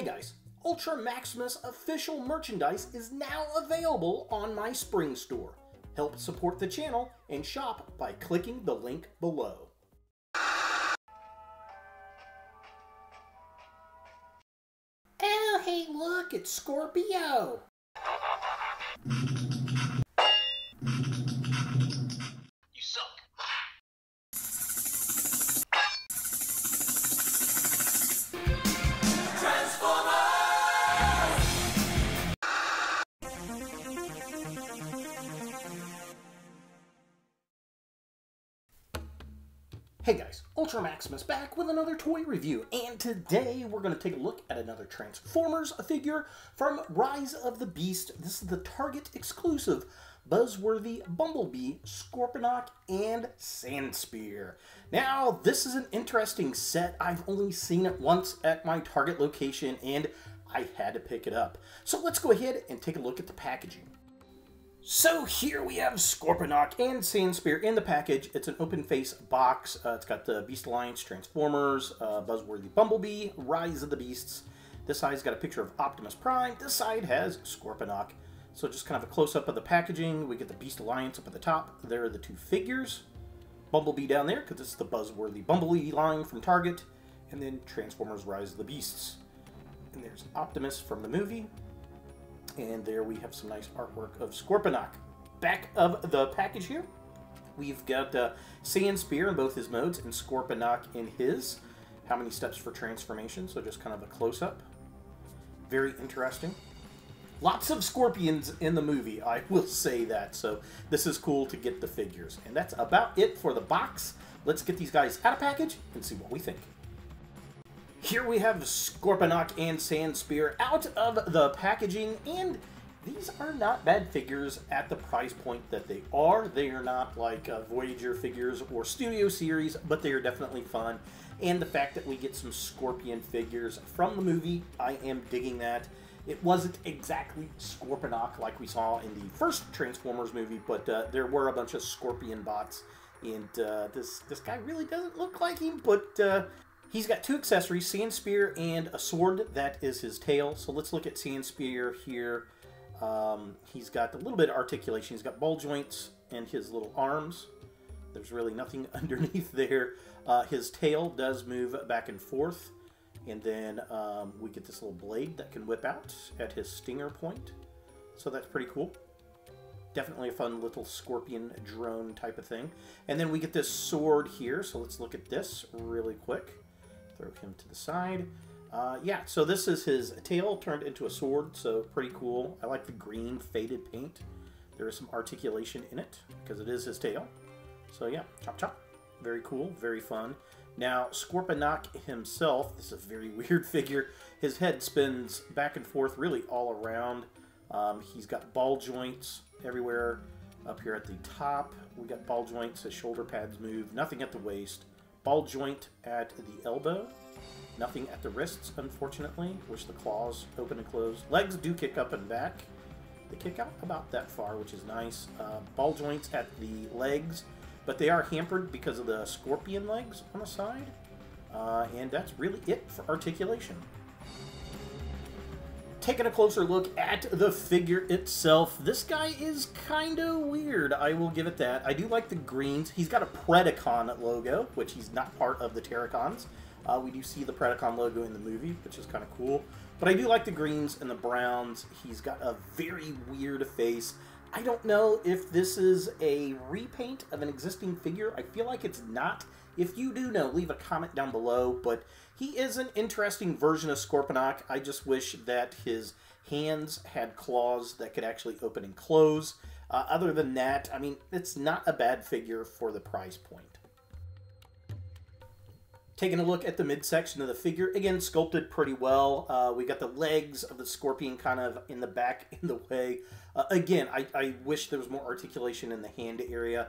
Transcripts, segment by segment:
Hey guys, Ultra Maximus official merchandise is now available on my spring store. Help support the channel and shop by clicking the link below. Oh hey look, it's Scorpio! You suck! Hey guys, Ultra Maximus back with another toy review, and today we're going to take a look at another Transformers figure from Rise of the Beast. This is the Target exclusive Buzzworthy Bumblebee, Scorponok, and Sandspear. Now, this is an interesting set. I've only seen it once at my Target location, and I had to pick it up. So let's go ahead and take a look at the packaging. So here we have Scorponok and Sandspear in the package. It's an open face box. It's got the Beast Alliance, Transformers, Buzzworthy Bumblebee, Rise of the Beasts. This side's got a picture of Optimus Prime. This side has Scorponok. So just kind of a close-up of the packaging. We get the Beast Alliance up at the top. There are the two figures. Bumblebee down there, because it's the Buzzworthy Bumblebee line from Target. And then Transformers, Rise of the Beasts. And there's Optimus from the movie. And there we have some nice artwork of Scorponok. Back of the package here, we've got Sandspear in both his modes and Scorponok in his. How many steps for transformation, so just kind of a close-up. Very interesting. Lots of scorpions in the movie, I will say that, so this is cool to get the figures. And that's about it for the box. Let's get these guys out of package and see what we think. Here we have Scorponok and Sandspear out of the packaging, and these are not bad figures at the price point that they are. They are not like Voyager figures or Studio Series, but they are definitely fun. And the fact that we get some Scorpion figures from the movie, I am digging that. It wasn't exactly Scorponok like we saw in the first Transformers movie, but there were a bunch of Scorpion bots, and this guy really doesn't look like him, but... He's got two accessories, Sandspear and a sword. That is his tail. So let's look at Sandspear here. He's got a little bit of articulation. He's got ball joints and his little arms. There's really nothing underneath there. His tail does move back and forth. And then we get this little blade that can whip out at his stinger point. So that's pretty cool. Definitely a fun little scorpion drone type of thing. And then we get this sword here. So let's look at this really quick. Throw him to the side. Yeah, so this is his tail turned into a sword, so pretty cool. I like the green faded paint. There is some articulation in it, because it is his tail. So yeah, chop chop. Very cool, very fun. Now, Scorponok himself, this is a very weird figure. His head spins back and forth really all around. He's got ball joints everywhere. Up here at the top, we got ball joints, his shoulder pads move, nothing at the waist. Ball joint at the elbow. Nothing at the wrists, unfortunately. Wish the claws open and close. Legs do kick up and back. They kick out about that far, which is nice. Ball joints at the legs, but they are hampered because of the scorpion legs on the side. And that's really it for articulation. Taking a closer look at the figure itself, this guy is kind of weird, I will give it that. I do like the greens. He's got a Predacon logo, which he's not part of the Terracons. We do see the Predacon logo in the movie, which is kind of cool. But I do like the greens and the browns. He's got a very weird face. I don't know if this is a repaint of an existing figure. I feel like it's not. If you do know, leave a comment down below, but he is an interesting version of Scorponok. I just wish that his hands had claws that could actually open and close. Other than that, I mean, it's not a bad figure for the price point. Taking a look at the midsection of the figure, again, sculpted pretty well. We got the legs of the scorpion kind of in the back, in the way. Again, I wish there was more articulation in the hand area.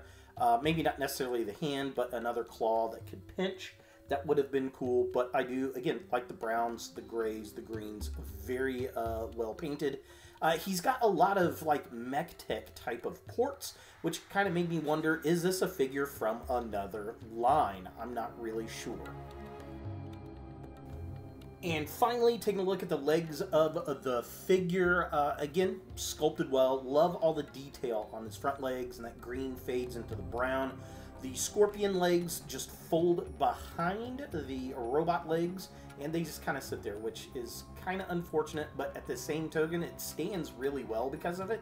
Maybe not necessarily the hand, but another claw that could pinch. That would have been cool, but I do, again, like the browns, the grays, the greens, very well painted. He's got a lot of, like, mech tech type of ports, which kind of made me wonder, is this a figure from another line? I'm not really sure. And finally, taking a look at the legs of the figure. Again, sculpted well. Love all the detail on his front legs, and that green fades into the brown. The scorpion legs just fold behind the robot legs, and they just kind of sit there, which is kind of unfortunate, but at the same token, it stands really well because of it.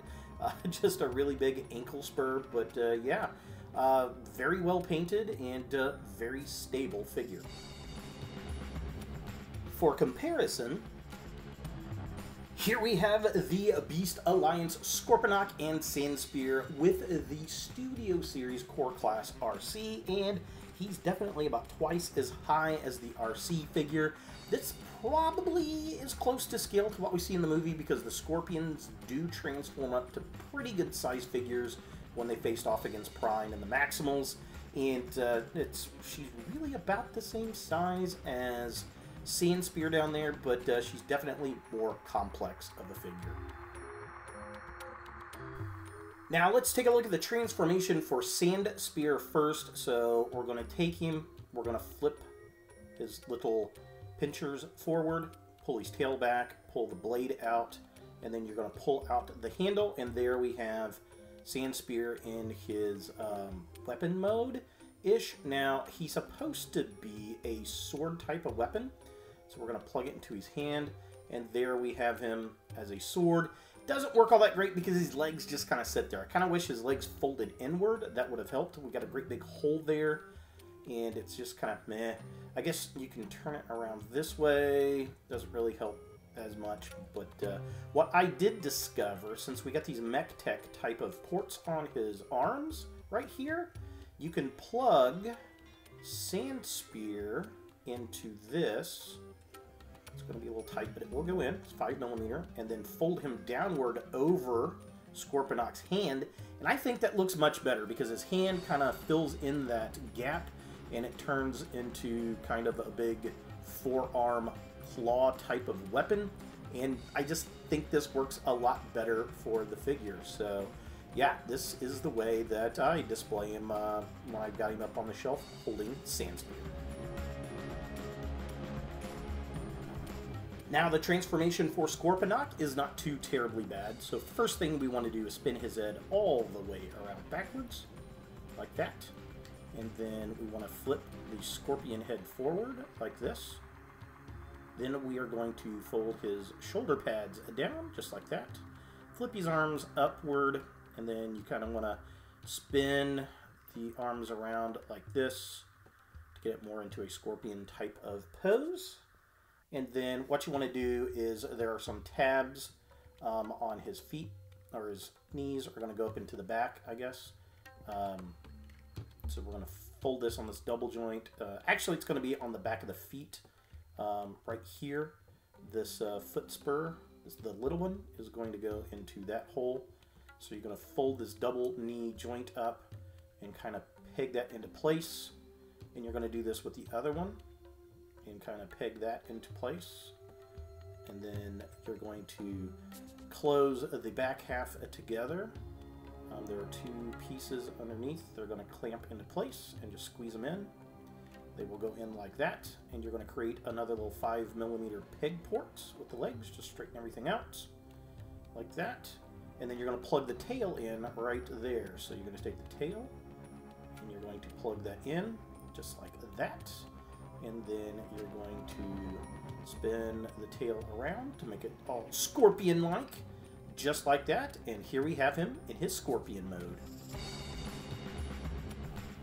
Just a really big ankle spur, but yeah, very well painted and very stable figure. For comparison, here we have the Beast Alliance Scorponok and Sandspear with the Studio Series Core Class RC, and he's definitely about twice as high as the RC figure. This probably is close to scale to what we see in the movie because the Scorpions do transform up to pretty good sized figures when they faced off against Prime and the Maximals, and she's really about the same size as Sandspear down there, but she's definitely more complex of a figure. Now let's take a look at the transformation for Sandspear first. So we're going to take him, we're going to flip his little pinchers forward, pull his tail back, pull the blade out, and then you're going to pull out the handle, and there we have Sandspear in his weapon mode-ish. Now he's supposed to be a sword type of weapon, so we're going to plug it into his hand, and there we have him as a sword. Doesn't work all that great because his legs just kind of sit there. I kind of wish his legs folded inward. That would have helped. We got a great big hole there, and it's just kind of meh. I guess you can turn it around this way. Doesn't really help as much, but what I did discover, since we got these mech tech type of ports on his arms right here, you can plug Sandspear into this. It's going to be a little tight, but it will go in. It's 5mm, and then fold him downward over Scorponok's hand, and I think that looks much better because his hand kind of fills in that gap, and it turns into kind of a big forearm claw type of weapon, and I just think this works a lot better for the figure. So yeah, this is the way that I display him when I've got him up on the shelf holding Sandspear. Now the transformation for Scorponok is not too terribly bad, so first thing we want to do is spin his head all the way around backwards, like that. And then we want to flip the scorpion head forward, like this. Then we are going to fold his shoulder pads down, just like that. Flip his arms upward, and then you kind of want to spin the arms around like this to get it more into a scorpion type of pose. And then what you want to do is there are some tabs on his feet, or his knees are going to go up into the back, I guess. So we're going to fold this on this double joint. Actually, it's going to be on the back of the feet right here. This foot spur, the little one, is going to go into that hole. So you're going to fold this double knee joint up and kind of peg that into place. And you're going to do this with the other one, and kind of peg that into place, and then you're going to close the back half together. There are two pieces underneath. They're going to clamp into place and just squeeze them in. They will go in like that, and you're going to create another little 5mm peg port with the legs, just straighten everything out like that, and then you're going to plug the tail in right there. So you're going to take the tail and you're going to plug that in just like that, and then you're going to spin the tail around to make it all scorpion-like, just like that, and here we have him in his scorpion mode.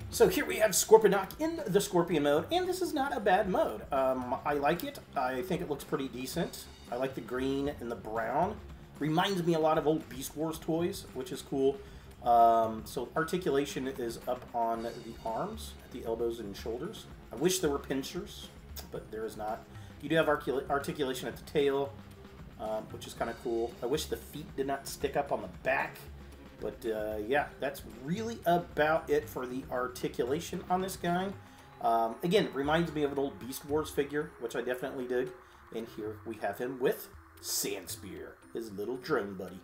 So here we have Scorponok in the scorpion mode, and this is not a bad mode. I like it. I think it looks pretty decent. I like the green and the brown. Reminds me a lot of old Beast Wars toys, which is cool. So articulation is up on the arms, at the elbows and shoulders. I wish there were pinchers, but there is not. You do have articulation at the tail, which is kind of cool. I wish the feet did not stick up on the back, but yeah, that's really about it for the articulation on this guy. Again, it reminds me of an old Beast Wars figure, which I definitely dig. And here we have him with Sandspear, his little drone buddy.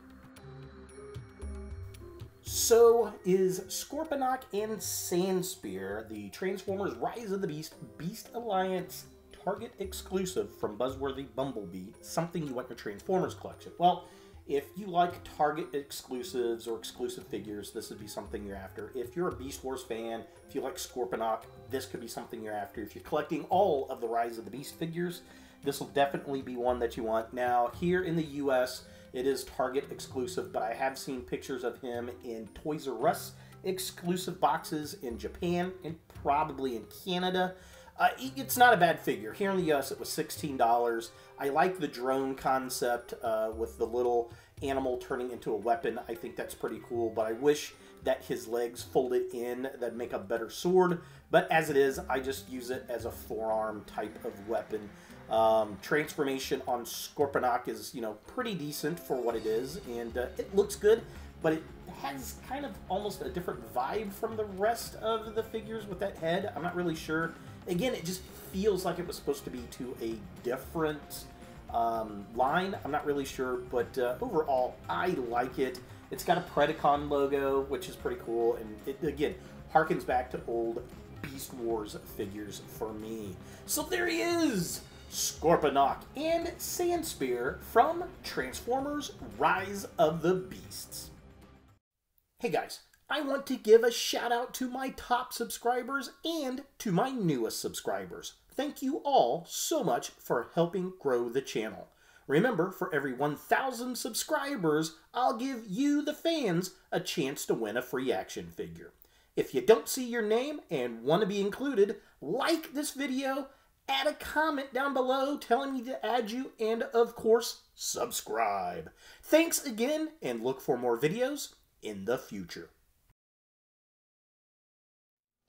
So is Scorponok and Sandspear, the Transformers Rise of the Beast Alliance Target exclusive from Buzzworthy Bumblebee, something you want in your Transformers collection. Well, if you like Target exclusives or exclusive figures, this would be something you're after. If you're a Beast Wars fan, if you like Scorponok, this could be something you're after. If you're collecting all of the Rise of the Beast figures, this will definitely be one that you want. Now, here in the US, it is Target exclusive, but I have seen pictures of him in Toys R Us exclusive boxes in Japan and probably in Canada. It's not a bad figure. Here in the US, it was $16. I like the drone concept with the little animal turning into a weapon. I think that's pretty cool, but I wish that his legs folded in. That'd make a better sword. But as it is, I just use it as a forearm type of weapon. Transformation on Scorponok is, pretty decent for what it is, and it looks good, but it has kind of almost a different vibe from the rest of the figures with that head. I'm not really sure. Again, it just feels like it was supposed to be to a different line. I'm not really sure, but overall, I like it. It's got a Predacon logo, which is pretty cool, and it, again, harkens back to old Beast Wars figures for me. So there he is! Scorponok and Sandspear from Transformers Rise of the Beasts. Hey guys, I want to give a shout out to my top subscribers and to my newest subscribers. Thank you all so much for helping grow the channel. Remember, for every 1,000 subscribers, I'll give you, the fans, a chance to win a free action figure. If you don't see your name and want to be included, like this video, add a comment down below telling me to add you, and of course, subscribe. Thanks again, and look for more videos in the future.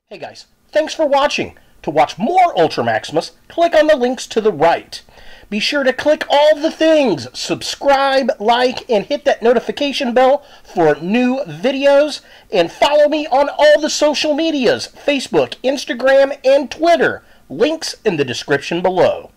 Hey guys, thanks for watching. To watch more Ultra Maximus, click on the links to the right. Be sure to click all the things, subscribe, like, and hit that notification bell for new videos, and follow me on all the social medias, Facebook, Instagram, and Twitter. Links in the description below.